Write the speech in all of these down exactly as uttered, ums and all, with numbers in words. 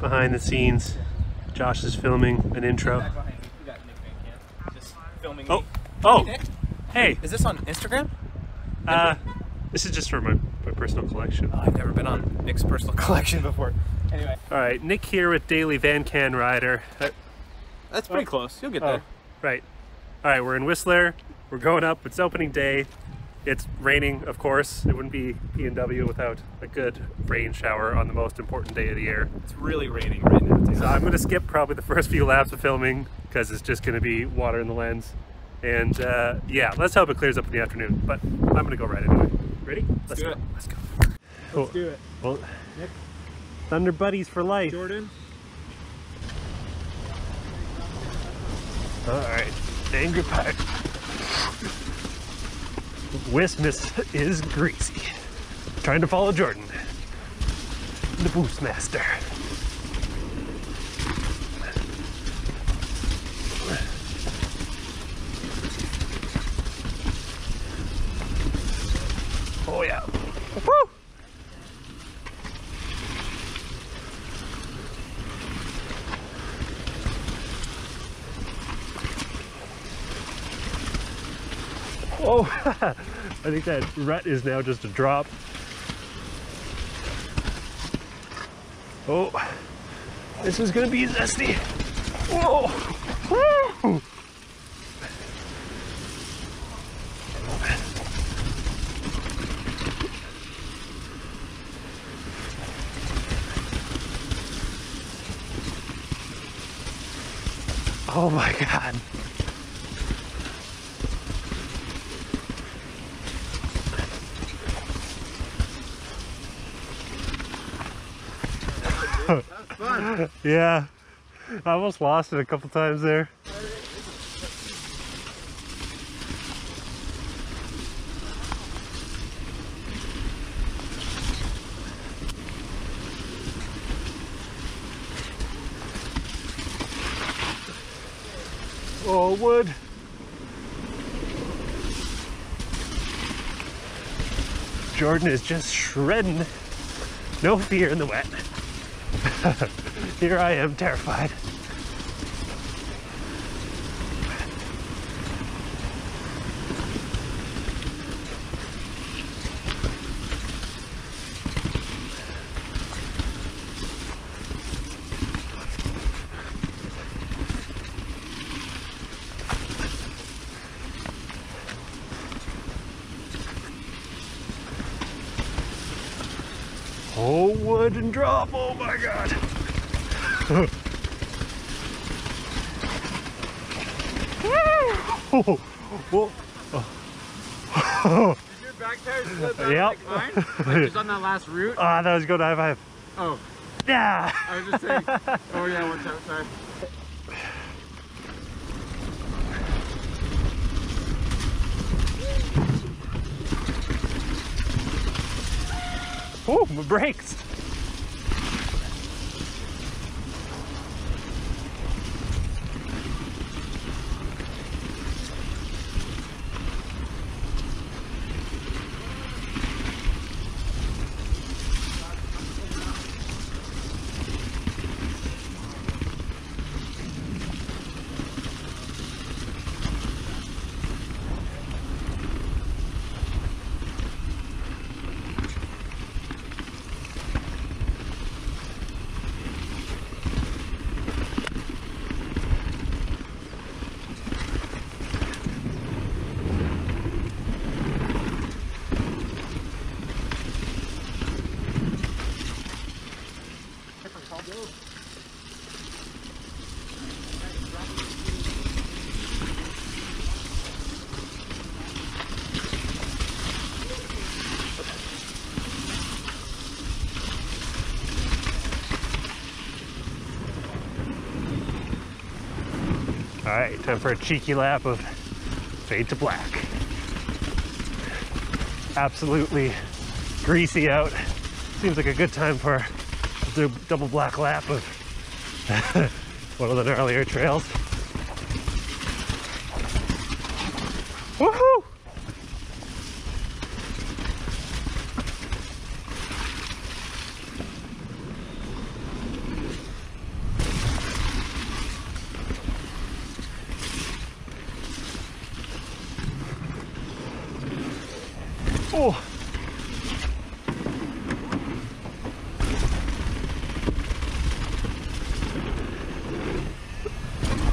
behind the scenes. Josh is filming an intro. Oh, oh, hey. Is this on Instagram? Uh, this is just for my, my personal collection. Oh, I've never been on Nick's personal collection before. Anyway. All right, Nick here with Daily Van Can Rider. That's pretty oh. close. You'll get oh. there. Right. All right, we're in Whistler. We're going up. It's opening day. It's raining, of course. It wouldn't be P W without a good rain shower on the most important day of the year. It's really raining right now, too. So I'm going to skip probably the first few laps of filming because it's just going to be water in the lens. And uh, yeah, let's hope it clears up in the afternoon. But I'm going to go right anyway. Ready? Let's, let's do go. it. Let's go. Cool. Let's do it. Well, Nick. Thunder Buddies for life. Jordan. All right. Angry Pie. Whistmas is greasy. Trying to follow Jordan. The Boostmaster. Oh yeah. Woo! Oh, I think that rut is now just a drop. Oh, this is gonna be zesty. Whoa! Woo! Oh my God. Fun. Yeah, I almost lost it a couple times there. Oh, wood. Jordan is just shredding. No fear in the wet. Here I am, terrified. Oh, wood and drop, oh my God. Oh, oh, oh. Did your back tire slip out yep. like mine? Like just on that last route? Oh, I thought I was going to high five. Oh. Yeah. I was just saying. Oh yeah, watch out, sorry. Oh, my brakes. All right, time for a cheeky lap of Fade to Black. Absolutely greasy out. Seems like a good time for a double black lap of one of the earlier trails. Woohoo!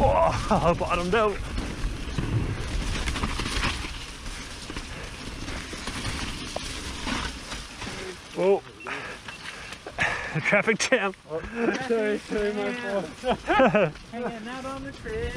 Oh, bottomed out. Whoa. A traffic jam. Oh, sorry, sorry, my fault. Hanging out on the trail.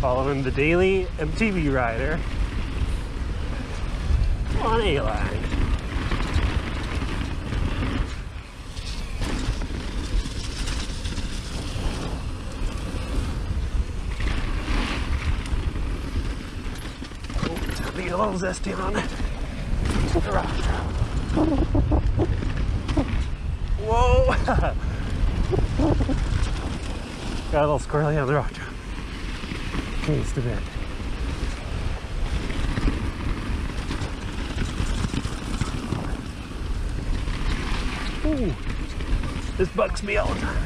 Following the daily M T V rider on A-Line. Oh, it's gonna be a little zesty on the rock trail. Whoa! Got a little squirrely on the rock trail. Taste of it. Ooh, this bugs me all the time.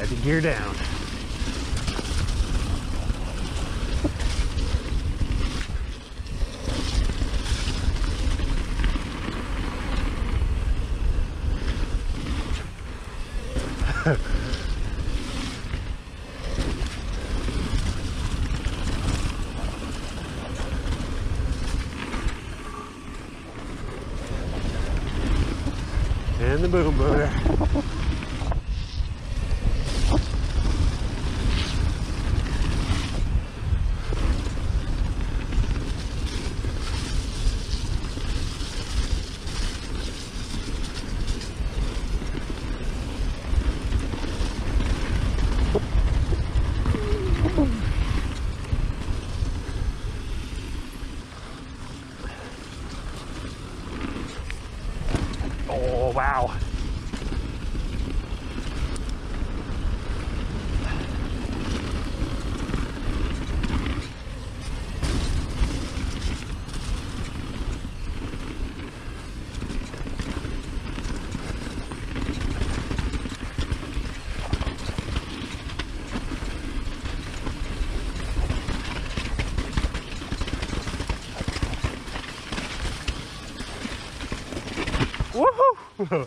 Had to gear down. And the boom motor. Wow. Woohoo! Whoa.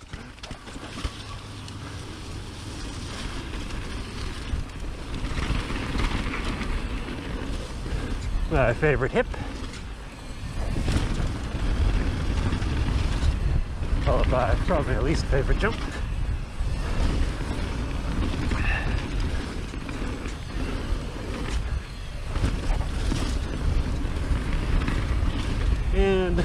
My favorite hip. Followed by probably at least favorite jump. And the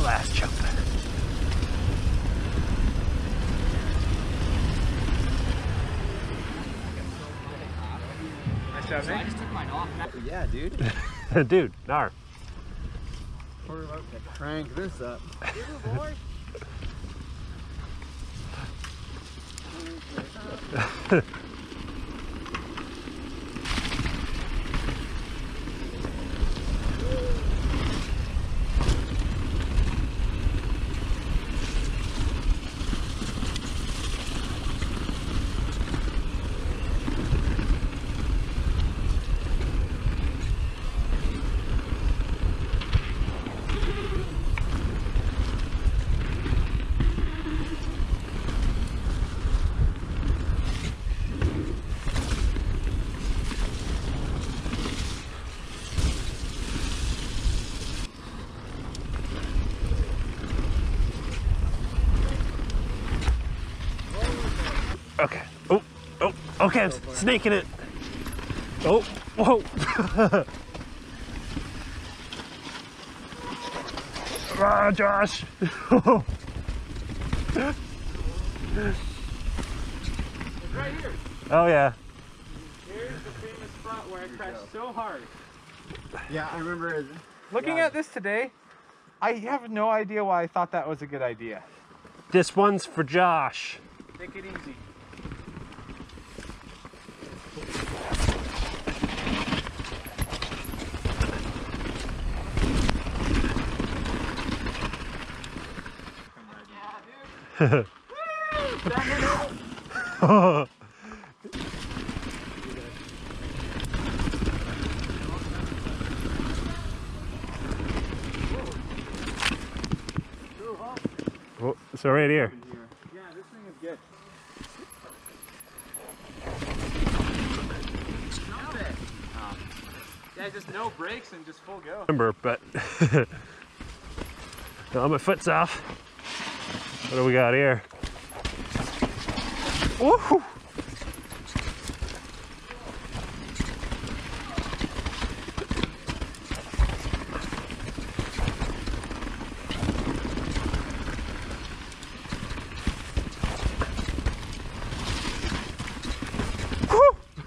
last jump. Nice job, Nick. I just took mine off. Yeah, dude. Dude, nar. We're about to crank this up. Okay. Oh, oh, okay, I'm snaking it. Oh, whoa. Ah, Josh! It's right here. Oh yeah. Here's the famous spot where I crashed so hard. Yeah, I remember it. Looking yeah. at this today, I have no idea why I thought that was a good idea. This one's for Josh. Take it easy. Woo! Oh. Oh, so right here. Yeah, this thing is good. Not bad. Um, yeah, just no brakes and just full go. Remember, but no, my foot's off. What do we got here? Woohoo!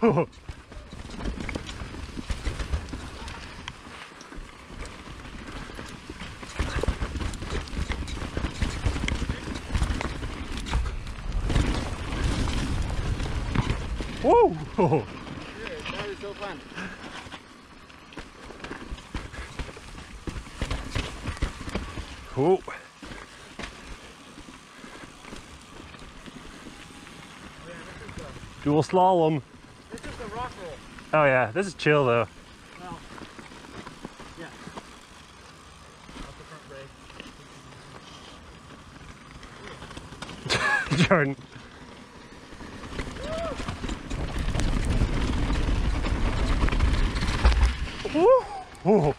Woo! Whoa! Oh. Yeah, that is so fun. Cool. Dual slalom. This is the rock roll. Oh yeah, this is chill though. Well, yeah. Off the front brake. Jordan. Woo! Woo!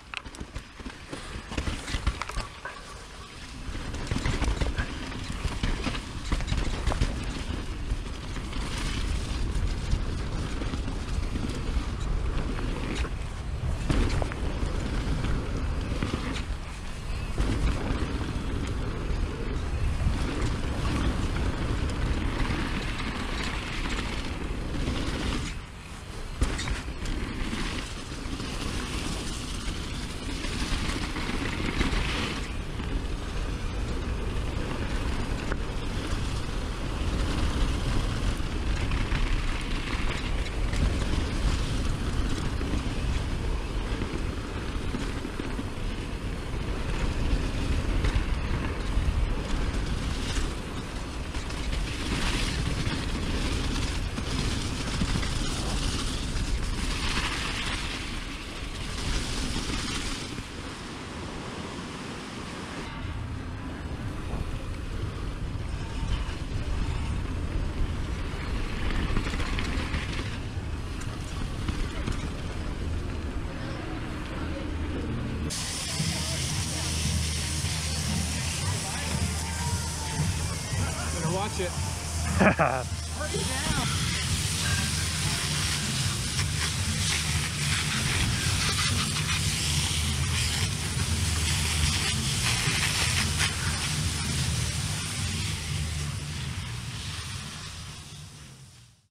Watch it. Hurry down.